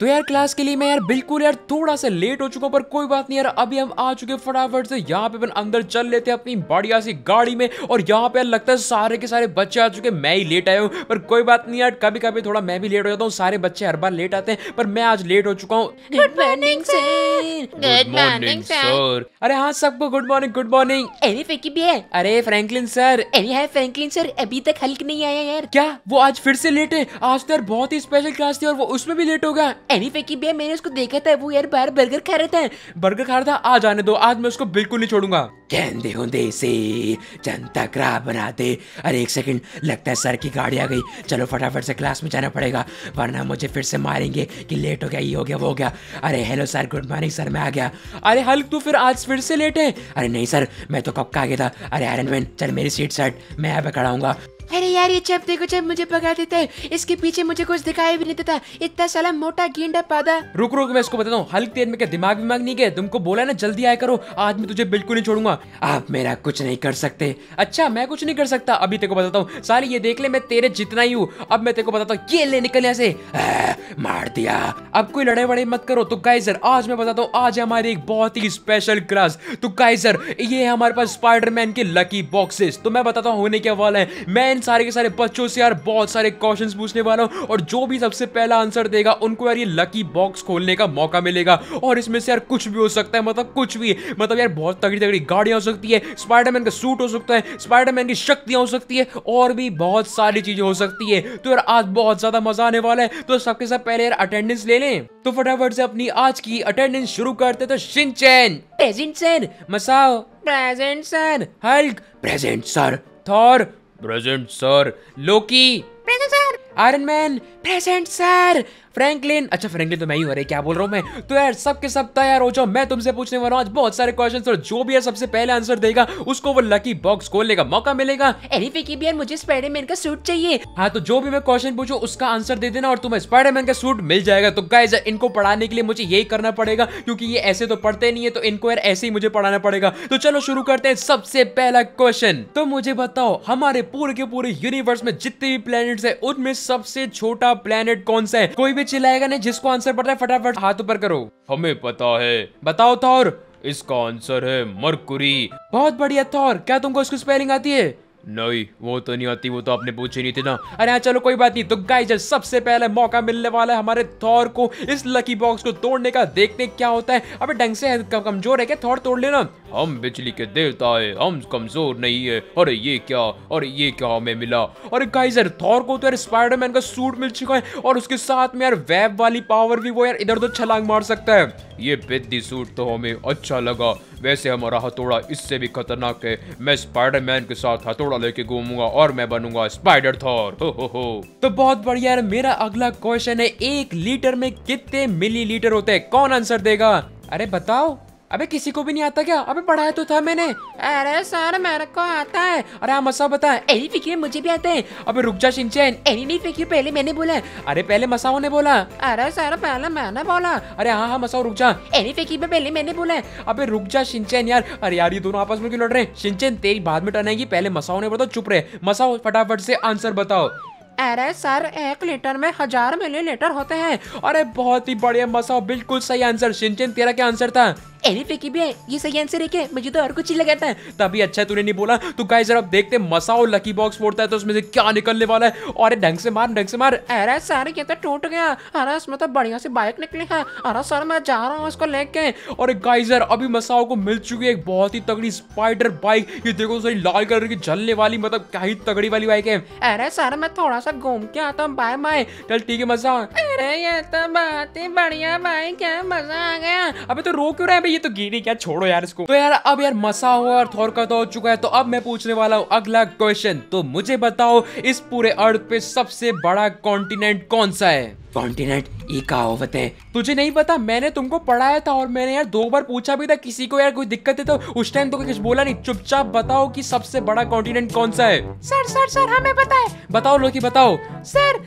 तो यार क्लास के लिए मैं यार बिल्कुल यार थोड़ा सा लेट हो चुका हूँ, पर कोई बात नहीं यार। अभी हम आ चुके फटाफट से यहाँ पे अपन अंदर चल लेते हैं अपनी बढ़िया सी गाड़ी में। और यहाँ पे यार लगता है सारे के सारे बच्चे आ चुके, मैं ही लेट आया हूँ, पर कोई बात नहीं यार, कभी कभी थोड़ा मैं भी लेट हो जाता हूँ। सारे बच्चे हर बार लेट आते हैं, पर मैं आज लेट हो चुका हूँ। Good morning sir. Good morning sir. अरे हाँ सबको गुड मॉर्निंग, गुड मॉर्निंग। अरे फेकी भी है। अरे फ्रैंकलिन सर। अरे फ्रैंकलिन सर, अभी तक हल्क नहीं आया यार। क्या वो आज फिर से लेट है? आज तो यार बहुत ही स्पेशल क्लास थी और वो उसमें भी लेट होगा। अरे फेकी भैया, मैंने उसको देखा था, वो यार बाहर बर्गर खा रहा था। आज आने दो, आज मैं उसको बिल्कुल नहीं छोड़ूंगा। कहते होंदे से जनता ग्राह बना दे। अरे एक सेकंड, लगता है सर की गाड़ी आ गई। चलो फटाफट से क्लास में जाना पड़ेगा, वरना मुझे फिर से मारेंगे कि लेट हो गया, ये हो गया, वो हो गया। अरे hello sir, good morning sir, मैं आ गया। अरे हल्क, तू फिर आज फिर से लेट है? अरे नहीं सर, मैं तो कब का आ गया था। अरे आयरन मैन चल मेरी सीट सट, मैं यहाँ पे खड़ा हूँ। अरे यार ये चैप देखो, चैप मुझे भगा देता है। इसके पीछे मुझे कुछ दिखाई भी नहीं देता, इतना साला मोटा गेंडा पादा। रुक मैं इसको बताता हूँ। हल्क तेरे में क्या दिमाग नहीं गया? तुमको बोला ना जल्दी आया करो, आज मैं तुझे बिल्कुल नहीं छोड़ूंगा। आप मेरा कुछ नहीं कर सकते। अच्छा मैं कुछ नहीं कर सकता? अभी तेरे को बताता हूँ। साले ये देख ले, मैं तेरे जितना ही हूँ। अब मैं तेरे को बताता हूँ, ये ले निकल यहाँ से। मार दिया। अब कोई लड़ाई वड़ाई मत करो। तो गाइजर आज मैं बताता हूँ, आज हमारी एक बहुत ही स्पेशल क्लास। तो गाइजर ये हमारे पास स्पाइडरमैन के लकी बॉक्सेस। तो मैं बताता हूँ होने क्या वाला है। मैं सारे के सारे बच्चों से यार बहुत सारे क्वेश्चंस पूछने वाला हूं, और जो भी सबसे पहला आंसर देगा उनको यार ये लकी बॉक्स खोलने का मौका मिलेगा। और इसमें से यार कुछ भी हो सकता है, मतलब कुछ भी, मतलब यार बहुत तगड़ी तगड़ी गाड़ियां हो सकती है, स्पाइडरमैन का सूट हो सकता है, स्पाइडरमैन की शक्तियां हो सकती है, और भी बहुत सारी चीजें हो सकती है। तो यार आज बहुत ज्यादा मजा आने वाला है। तो सबके साथ पहले यार अटेंडेंस ले लें। तो फटाफट से अपनी आज की अटेंडेंस शुरू करते। तो Shinchan present sir, Masao present sir, Hulk present sir, Thor present sir, Loki present sir, Iron Man present sir, Franklin. अच्छा फ्रैंकलिन तो मैं ही हूँ, अरे क्या बोल रहा हूँ मैं। तो यार सबके सब तैयार हो जाओ, मैं तुमसे पूछने वाला हूँ आज बहुत सारे क्वेश्चंस, और जो भी है सबसे पहले आंसर देगा उसको वो लकी बॉक्स खोलने का मौका मिलेगा। अरे फेकी भी यार, मुझे स्पाइडरमैन का सूट चाहिए। हाँ तो जो भी मैं क्वेश्चन पूछूं उसका आंसर दे देना और तुम्हें स्पाइडरमैन का सूट मिल जाएगा। तो गाइस इनको पढ़ाने के लिए मुझे यही करना पड़ेगा, क्योंकि ये ऐसे तो पढ़ते नहीं है, तो इनको यार ऐसे ही मुझे पढ़ाना पड़ेगा। तो चलो शुरू करते हैं। सबसे पहला क्वेश्चन, तो मुझे बताओ हमारे पूरे के पूरे यूनिवर्स में जितने भी प्लैनेट्स हैं उनमें सबसे छोटा प्लैनेट कौन सा है? कोई भी चिल्लाएगा नहीं, जिसको आंसर पता है फटाफट हाथ ऊपर करो। हमें पता है, बताओ थॉर। इसका आंसर है मरकुरी। बहुत बढ़िया थॉर, क्या तुमको इसकी स्पेलिंग आती है? नहीं वो तो नहीं आती, वो तो आपने पूछी नहीं थी ना। अरे हाँ चलो कोई बात नहीं। तो गाइस सबसे पहले मौका मिलने वाला है हमारे थॉर को इस लकी बॉक्स को तोड़ने का। देखते क्या होता है। अबे ढंग से कमजोर है क्या थॉर? तोड़ लेना। हम बिजली के देवता है, हम कमजोर नहीं है। अरे ये क्या, और ये क्या हमें मिला? अरे गाइस थॉर को तो यार स्पाइडरमैन का सूट मिल चुका है, और उसके साथ में यार वेब वाली पावर भी, वो यार इधर उधर छलांग मार सकता है। ये बेदी सूट तो हमें अच्छा लगा। वैसे हमारा हथौड़ा इससे भी खतरनाक है। मैं स्पाइडरमैन के साथ हथौड़ा लेके घूमूंगा और मैं बनूंगा स्पाइडर थॉर। हो। तो बहुत बढ़िया यार। मेरा अगला क्वेश्चन है, 1 लीटर में कितने मिलीलीटर होते हैं? कौन आंसर देगा? अरे बताओ। अबे किसी को भी नहीं आता क्या? अबे पढ़ाया तो था मैंने। अरे सर मेरे को आता है। अरे हाँ मसाओ बता। अरे फिक्र मुझे भी आता है। अबे रुक जा शिनचैन। अरे नहीं फिक्र, पहले मैंने बोला। अरे पहले मसाओ ने बोला। अरे सर पहले मैंने बोला। अरे हाँ हाँ मसाओ रुक जा। अरे फिक्र पहले मैंने बोला। अबे रुक जा शिनचैन यार। अरे यार ये दोनों आपस में क्यों लड़ रहे हैं? शिनचैन तेरी बाद में टनेगी, पहले मसाओ ने बोला। चुप रहे मसाओ, फटाफट से आंसर बताओ। अरे सर 1 लीटर में 1000 मिलीलीटर होते हैं। अरे बहुत ही बढ़िया मसाओ, बिल्कुल सही आंसर। शिनचैन तेरा क्या आंसर था? अरे फेकी भी है, ये सही आंसर है क्या? मुझे तो और कुछ ही लगा था। तभी अच्छा तूने नहीं बोला। तो गाइस अब देखते हैं मसाओ लकी बॉक्स फोड़ता है तो उसमें से क्या निकलने वाला है। और ढंग से मार, ढंग से मार। अरे सर ये तो टूट गया। अरे इसमें तो बढ़िया से बाइक निकली है। अरे सर मैं जा रहा हूँ इसको लेके। और गाइस अभी मसाओ को मिल चुकी है एक बहुत ही तगड़ी स्पाइडर बाइक। ये देखो सही, लाल कलर की जलने वाली, मतलब क्या ही तगड़ी वाली बाइक है। अरे सर मैं थोड़ा सा घूम के आता हूँ, बाय बाय। चल ठीक है मसाओ। अरे ये तो बहुत ही बढ़िया बाइक है, मजा आ गया। अभी तो रो क्यों रहा है? ये तो गिरी क्या, छोड़ो यार इसको। तो यार अब यार मसाओ और थॉर का तो हो चुका है। तो अब मैं पूछने वाला हूँ अगला क्वेश्चन। तो मुझे बताओ इस पूरे अर्थ पे सबसे बड़ा कॉन्टिनेंट कौन सा है? कॉन्टिनेंट ये कहावत है। तुझे नहीं पता? मैंने तुमको पढ़ाया था, और मैंने यार 2 बार पूछा भी था किसी को। यार कोई दिक्कत है तो उस टाइम तो कुछ बोला नहीं। चुपचाप बताओ कि सबसे बड़ा कॉन्टिनेंट कौन सा है। सर सर सर हमें पता है। बताओ लोकी बताओ। सर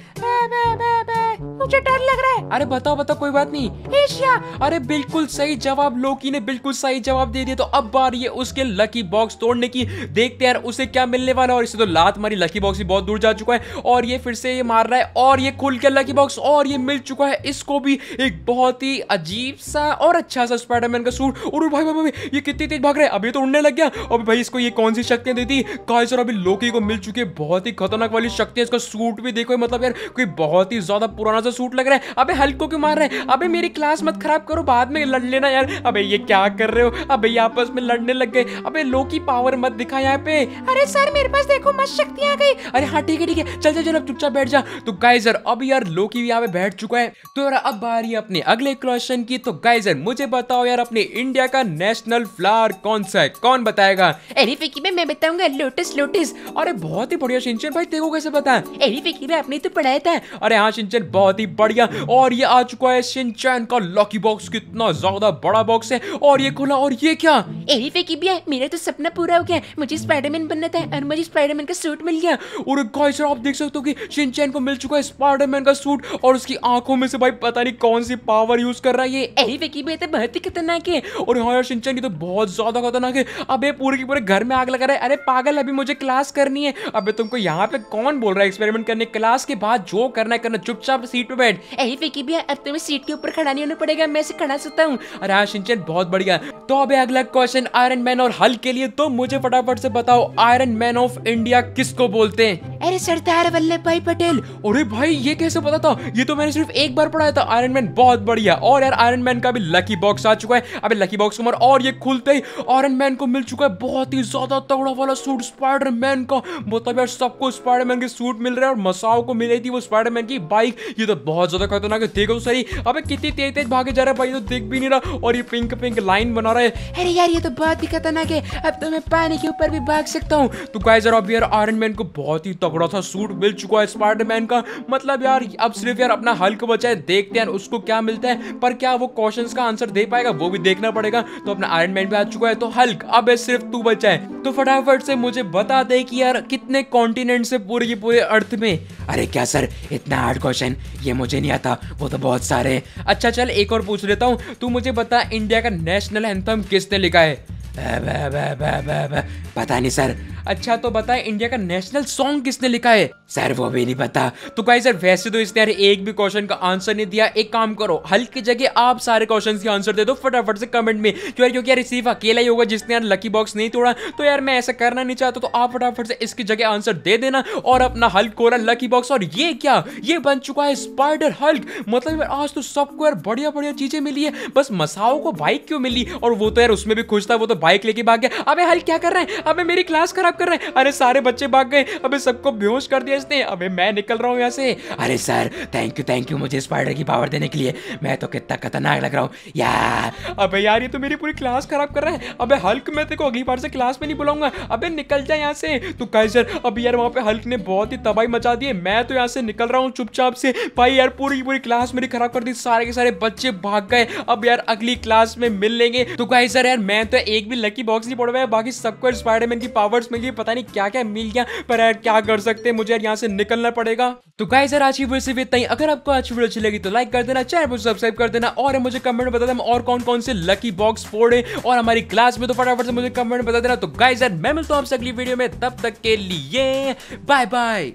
मुझे डर लग रहा है। अरे बताओ बताओ, कोई बात नहीं। एशिया। अरे बिल्कुल सही जवाब, लोकी ने बिल्कुल सही जवाब दे दिया। तो अब बारी है उसके लकी बॉक्स तोड़ने की, देखते हैं यार उसे क्या मिलने वाला है। और इसे तो लात मारी, लकी बॉक्स भी बहुत दूर जा चुका है और ये फिर से ये मार रहा है और ये खुल के लकी बॉक्स और ये मिल चुका है। इसको भी एक बहुत ही अजीब सा और अच्छा सा स्पाइडरमैन का सूट। और भाई भाई भाई ये कितनी तेज भाग रहा है, अभी तो उड़ने लग गया। और भाई इसको ये कौन सी शक्तियां दी थी गाइस, और अभी लोकी को मिल चुकी है बहुत ही खतरनाक वाली शक्तियां। इसका सूट भी देखो, मतलब यार कोई बहुत ही ज्यादा पुराना सा सूट लग रहा है। अबे हल्क को क्यों मार रहा है, अबे मेरी क्लास मत खराब करो, बाद में लड़ लेना यार। अबे ये क्या कर रहे हो, अबे ये आपस में लड़ने लग गए। अबे लोकी पावर मत दिखा यहाँ पे। अरे सर मेरे पास देखो मस्त शक्तियां आ गई। अरे हाँ ठीक है ठीक है, चल चल चल अब चुपचाप बैठ जा। तो गाइस यार अब यार लोकी भी यहाँ पे बैठ चुका है। तो यार अब बारी है अपने अगले क्वेश्चन की। तो गाइस यार मुझे बताओ यार अपने इंडिया का नेशनल फ्लावर कौन सा है, कौन बताएगा? अरे फिकी में मैं बताऊंगा, लोटस लोटस। अरे बहुत ही बढ़िया शिनचैन भाई, तेरे को कैसे पता? अरे फिकी में आपने तो पढ़ाया था। अरे हाँ शिनचैन बहुत ही बढ़िया। और ये आ चुका है शिनचैन का लॉकी बॉक्स, कितना ज्यादा बड़ा बॉक्स है। और ये खुला और ये क्या? अरे फिकी भैया मेरा तो सपना पूरा हो गया, मुझे स्पाइडरमैन बनना था और मुझे स्पाइडरमैन का सूट मिल गया। और गाइस आप देख सकते हो कि शिनचैन को मिल चुका है स्पाइडरमैन का सूट और उसकी आंखों में से भाई पता नहीं कौन सी पावर यूज कर रहा है ये। अरे फिकी भैया तो बहुत ही खतरनाक है। और हाँ यार शिनचैन की तो बहुत ज्यादा खतरनाक है। अबे पूरे के पूरे घर में आग लगा रहा है। अरे पागल अभी मुझे क्लास करनी है। अबे तुमको यहाँ पे कौन बोल रहा है एक्सपेरिमेंट करने, क्लास के बाद जो करना है करना, चुपचाप सीट पे बैठ। अरे फिकी भैया अब तुम्हें सीट के ऊपर खड़ा नहीं होना पड़ेगा, मैं ऐसे खड़ा सकता हूँ। अरे हाँ शिनचैन बहुत बढ़िया। तो अब अगला क्वेश्चन आयरन मैन और हल्क के लिए। तो मुझे फटाफट से बताओ आयरन मैन ऑफ इंडिया किसको बोलते हैं? अरे सरदार वल्लभ भाई पटेल। अरे भाई ये कैसे पता था, ये तो मैंने सिर्फ एक बार पढ़ाया था। आयरन मैन बहुत बढ़िया। और यार आयरन मैन का भी लकी बॉक्स आ चुका है। अबे लकी बॉक्स को मार। और ये खुलते ही आयरन मैन को मिल चुका है बहुत ही ज्यादा तगड़ा वाला सूट स्पाइडरमैन का। मतलब यार सबको स्पाइडरमैन के सूट मिल रहे हैं और मसाओ को मिल रही थी वो स्पाइडरमैन की बाइक। ये तो बहुत ज्यादा खतरनाक है, देखो सही। अबे कितनी तेज तेज भागे जा रहा है भाई, तो दिख भी नहीं रहा। और ये पिंक पिंक लाइन बना रहा है। अरे यार ये तो बहुत ही खतरनाक है, अब तो मैं पानी के ऊपर भी भाग सकता हूँ। तो गाइस यार अब यार आयरन मैन को बहुत ही तगड़ा सा सूट मिल चुका है स्पाइडरमैन का। मतलब यार अब सिर्फ यार अपना हल्क बचा है, देखते हैं उसको क्या मिलता है। पर क्या वो क्वेश्चंस का आंसर दे पाएगा, वो भी देखना पड़ेगा। तो अपना आयरन मैन भी आ चुका है, तो हल्क अब सिर्फ तू बचा है। तो फटाफट से मुझे बता दे कि यार कितने कॉन्टिनेंट से पूरे के पूरे अर्थ में। अरे क्या सर इतना हार्ड क्वेश्चन, ये मुझे नहीं आता, वो तो बहुत सारे हैं। अच्छा चल एक और पूछ लेता हूँ, तू मुझे बता इंडिया का नेशनल एंथम किसने लिखा है? पता नहीं सर। अच्छा तो बताए इंडिया का नेशनल सॉन्ग किसने लिखा है? सर वो भी नहीं पता। तो गाइस सर वैसे तो इसने यार एक भी क्वेश्चन का आंसर नहीं दिया। एक काम करो हल्क की जगह आप सारे क्वेश्चन के आंसर दे दो फटाफट से कमेंट में, क्योंकि यार सिर्फ अकेला ही होगा जिसने यार लकी बॉक्स नहीं तोड़ा। तो यार मैं ऐसा करना नहीं चाहता, तो आप फटाफट से इसकी जगह आंसर दे देना। और अपना हल्क खोला लकी बॉक्स और ये क्या, ये बन चुका है स्पाइडर हल्क। मतलब यार आज तो सबको यार बढ़िया बढ़िया चीजें मिली है, बस मसाओ को बाइक क्यों मिली? और वो तो यार उसमें भी खुश था, वो तो बाइक लेके भाग गया। अबे हल्क क्या कर रहा है, अबे मेरी क्लास खराब कर रहा है। अरे सारे बच्चे भाग गए, अबे सबको बेहोश कर दिया इसने। अबे मैं निकल रहा हूँ यहाँ से। अरे सर थैंक यू मुझे स्पाइडर की पावर देने के लिए, मैं तो कितना खतरनाक लग रहा हूँ यार। अबे यार ये तो मेरी पूरी क्लास खराब कर रहा है। अबे हल्क मैं तेरे को अगली बार से क्लास में नहीं बुलाऊंगा, अबे निकल जा यहाँ से। तो गाइस यार अभी यार वहाँ पे हल्क ने बहुत ही तबाही मचा दी है। मैं तो यहाँ से निकल रहा हूँ चुपचाप से। भाई यार पूरी पूरी क्लास मेरी खराब कर दी, सारे के सारे बच्चे भाग गए। अब यार अगली क्लास में मिल लेंगे। तो गाइस यार मैं तो एक भी लकी बॉक्स नहीं पड़ रहा है, बाकी सबको स्पाइडरमैन की पावर्स मिल गई, पता नहीं क्या क्या मिल गया। पर यार क्या कर सकते हैं, मुझे यार यहाँ से निकलना पड़ेगा। तो गाइस यार आज की वीडियो सिर्फ इतना ही। अगर आपको आज वीडियो अच्छी लगी तो लाइक कर देना, चैनल को सब्सक्राइब कर देना। और मुझे कमेंट में बता देना और कौन कौन से लकी बॉक्स फोड़े और हमारी क्लास में, तो फटाफट से मुझे कमेंट बता देना। तो गाइस यार मैं मिलता हूँ आपसे अगली वीडियो में, तब तक के लिए बाय बाय।